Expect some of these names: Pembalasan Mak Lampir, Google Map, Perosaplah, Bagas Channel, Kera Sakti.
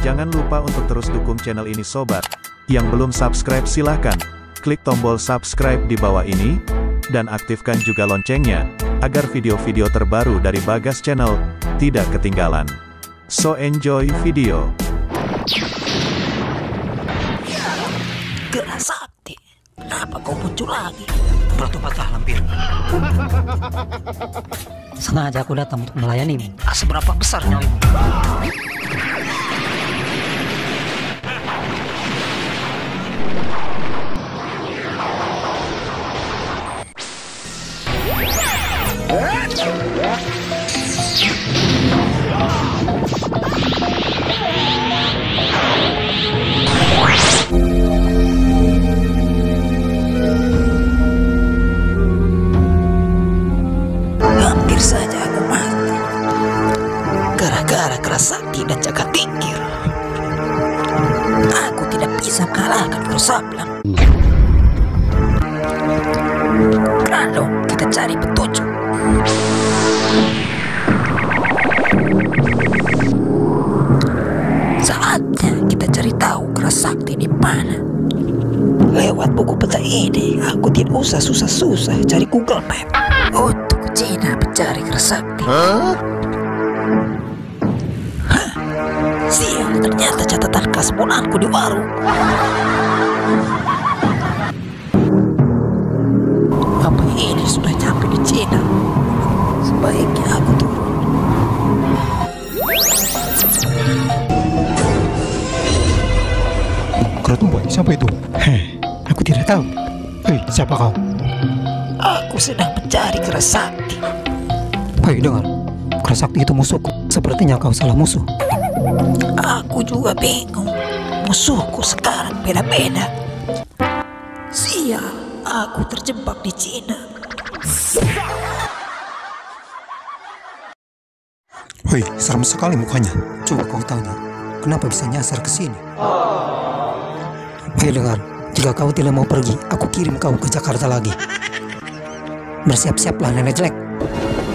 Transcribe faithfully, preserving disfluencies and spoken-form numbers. Jangan lupa untuk terus dukung channel ini sobat. Yang belum subscribe silahkan klik tombol subscribe di bawah ini, dan aktifkan juga loncengnya, agar video-video terbaru dari Bagas Channel tidak ketinggalan. So enjoy video. Kera Sakti, kenapa kau muncul lagi? Bertobatlah lampir. Sengaja aku datang untuk melayanimu. Seberapa besar nyalimu? Hampir saja aku mati gara-gara Kera Sakti dan jaga tingkir. Aku tidak bisa mengalahkan Perosaplah. Lalu kita cari petunjuk. Saatnya kita cari tahu Kera Sakti di mana. Lewat buku peta ini, aku tidak usah susah-susah cari Google Map. Untuk Cina mencari Kera Sakti. Huh? Hah? Siang, ternyata catatan kas bulananku di warung. Ini sudah nyampe di Cina. Sebaiknya aku turun. Kerut boy, siapa itu? Heh, aku tidak tahu. Hei, siapa kau? Aku sedang mencari Kera Sakti. Hei, dengar. Kera Sakti itu musuhku. Sepertinya kau salah musuh. Aku juga bingung. Musuhku sekarang beda-beda. Sial, aku terjebak di Cina. Woi, serem sekali mukanya. Coba kau tanya, kenapa bisa nyasar ke sini? Hei, dengar. Jika kau tidak mau pergi, aku kirim kau ke Jakarta lagi. Bersiap-siaplah nenek jelek.